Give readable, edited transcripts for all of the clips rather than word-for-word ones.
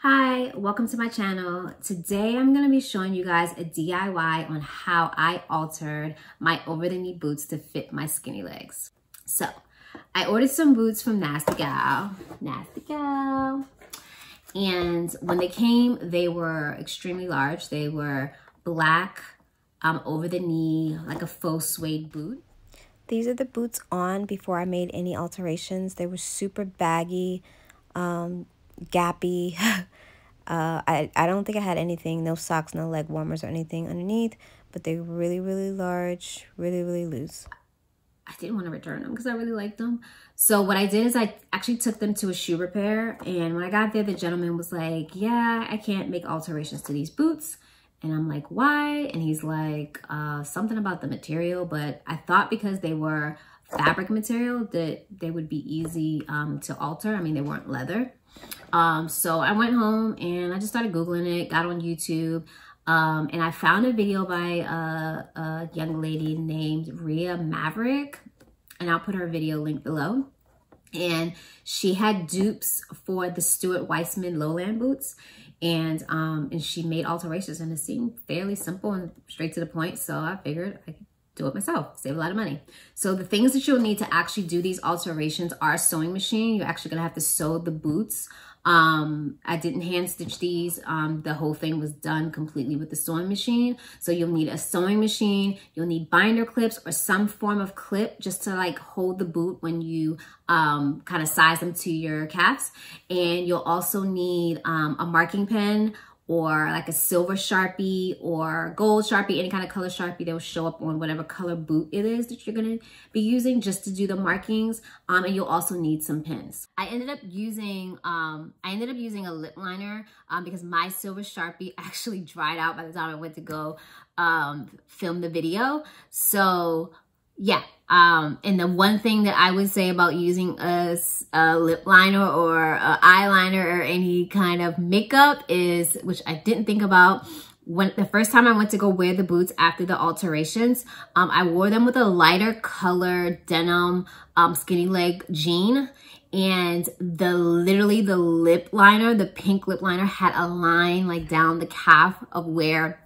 Hi, welcome to my channel. Today I'm gonna be showing you guys a DIY on how I altered my over-the-knee boots to fit my skinny legs. So, I ordered some boots from Nasty Gal. And when they came, they were extremely large. They were black, over-the-knee, like a faux suede boot. These are the boots on before I made any alterations. They were super baggy, gappy. I don't think I had anything, no socks, no leg warmers or anything underneath, but they're really large, really loose. I didn't want to return them because I really liked them. So what I did is I actually took them to a shoe repair, and when I got there, the gentleman was like, yeah, I can't make alterations to these boots. And I'm like, why? And he's like, something about the material. But I thought because they were fabric material that they would be easy to alter. I mean, they weren't leather. So I went home and I just started Googling it, got on YouTube, and I found a video by a young lady named Rhea Maverick, and I'll put her video link below. And she had dupes for the Stuart Weitzman Lowland boots, and she made alterations, and it seemed fairly simple and straight to the point, so I figured I could do it myself, save a lot of money. So the things that you'll need to actually do these alterations are a sewing machine. You're actually gonna have to sew the boots. I didn't hand stitch these. The whole thing was done completely with the sewing machine. So you'll need a sewing machine. You'll need binder clips or some form of clip just to like hold the boot when you kind of size them to your calves. And you'll also need a marking pen, or like a silver Sharpie or gold Sharpie, any kind of color Sharpie that will show up on whatever color boot it is that you're gonna be using just to do the markings. And you'll also need some pins. I ended up using a lip liner because my silver Sharpie actually dried out by the time I went to go film the video. So yeah, and the one thing that I would say about using a lip liner or an eyeliner or any kind of makeup is, which I didn't think about, when the first time I went to go wear the boots after the alterations, I wore them with a lighter color denim skinny leg jean, and literally the lip liner, the pink lip liner, had a line like down the calf of where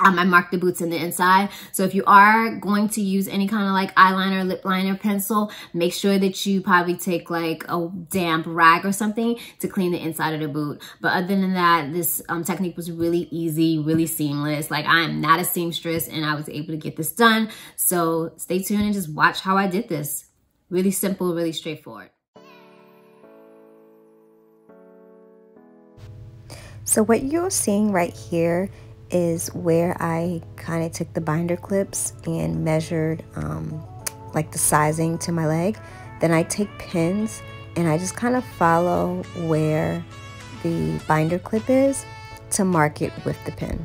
I marked the boots in the inside. So if you are going to use any kind of like eyeliner, lip liner, pencil, make sure that you probably take like a damp rag or something to clean the inside of the boot. But other than that, this technique was really easy, really seamless. Like, I am not a seamstress and I was able to get this done. So stay tuned and just watch how I did this. Really simple, really straightforward. So what you're seeing right here is where I kind of took the binder clips and measured like the sizing to my leg. Then I take pins and I just kind of follow where the binder clip is to mark it with the pin.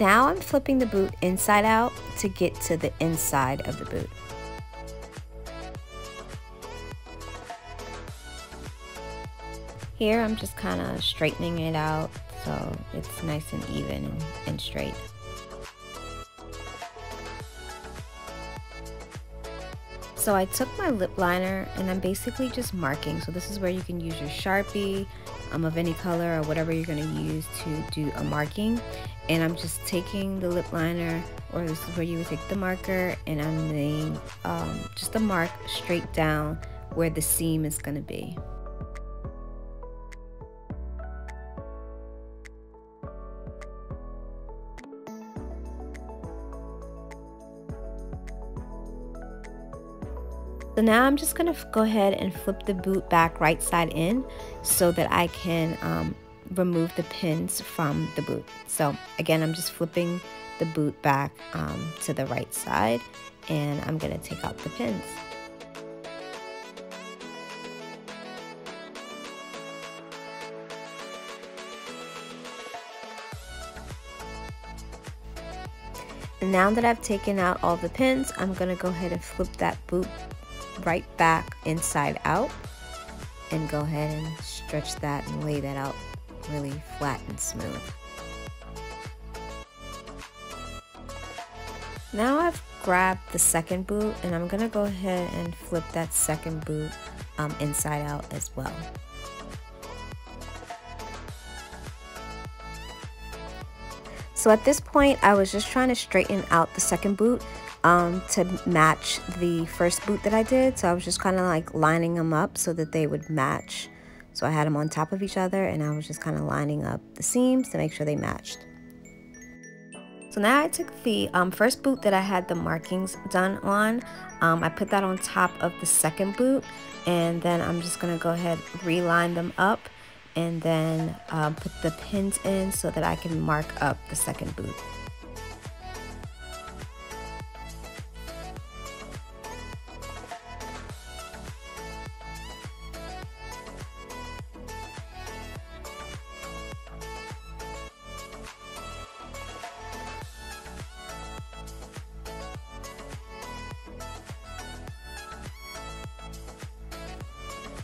Now I'm flipping the boot inside out to get to the inside of the boot. Here I'm just kind of straightening it out so it's nice and even and straight. So I took my lip liner and I'm basically just marking. So this is where you can use your Sharpie of any color or whatever you're going to use to do a marking. And I'm just taking the lip liner, or this is where you would take the marker, and I'm laying just the mark straight down where the seam is going to be. So now I'm just going to go ahead and flip the boot back right side in so that I can remove the pins from the boot. So again, I'm just flipping the boot back to the right side, and I'm going to take out the pins. And now that I've taken out all the pins, I'm going to go ahead and flip that boot right back inside out and go ahead and stretch that and lay that out really flat and smooth. Now I've grabbed the second boot and I'm gonna go ahead and flip that second boot inside out as well. So at this point, I was just trying to straighten out the second boot to match the first boot that I did. So I was just kind of like lining them up so that they would match. So I had them on top of each other and I was just kind of lining up the seams to make sure they matched. So now I took the first boot that I had the markings done on. I put that on top of the second boot, and then I'm just gonna go ahead and reline them up and then put the pins in so that I can mark up the second boot.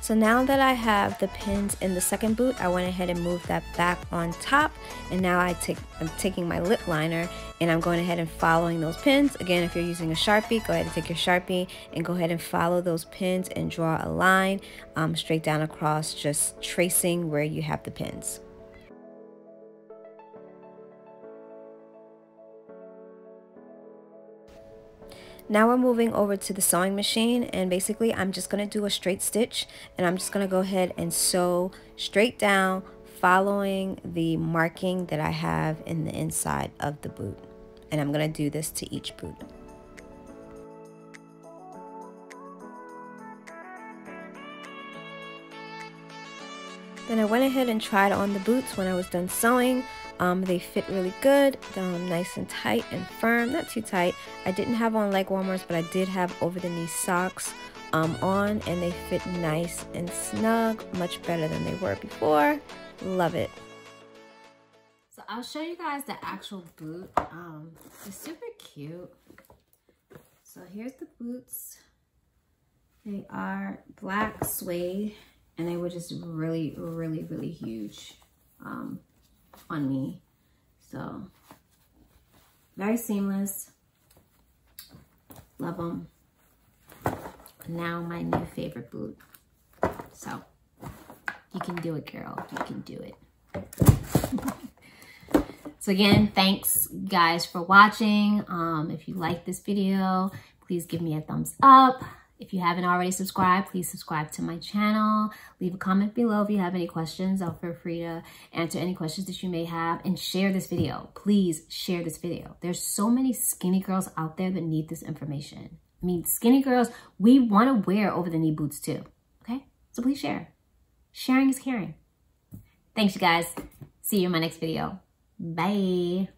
So now that I have the pins in the second boot, I went ahead and moved that back on top, and now I'm taking my lip liner and I'm going ahead and following those pins. Again, if you're using a Sharpie, go ahead and take your Sharpie and go ahead and follow those pins and draw a line straight down across, just tracing where you have the pins. Now we're moving over to the sewing machine, and basically I'm just going to do a straight stitch, and I'm just going to go ahead and sew straight down following the marking that I have in the inside of the boot. And I'm going to do this to each boot. Then I went ahead and tried on the boots when I was done sewing. They fit really good, nice and tight and firm, not too tight. I didn't have on leg warmers, but I did have over the knee socks on, and they fit nice and snug, much better than they were before. Love it. So I'll show you guys the actual boot. It's super cute. So here's the boots. They are black suede, and they were just really, really, really huge. On me, so very seamless. Love them. Now my new favorite boot. So you can do it, girl. You can do it. So again, thanks guys for watching. If you like this video, please give me a thumbs up. If you haven't already subscribed, please subscribe to my channel. Leave a comment below if you have any questions. I'll feel free to answer any questions that you may have, and share this video. Please share this video. There's so many skinny girls out there that need this information. I mean, skinny girls, we want to wear over-the-knee boots too, okay? So please share. Sharing is caring. Thanks, you guys. See you in my next video. Bye.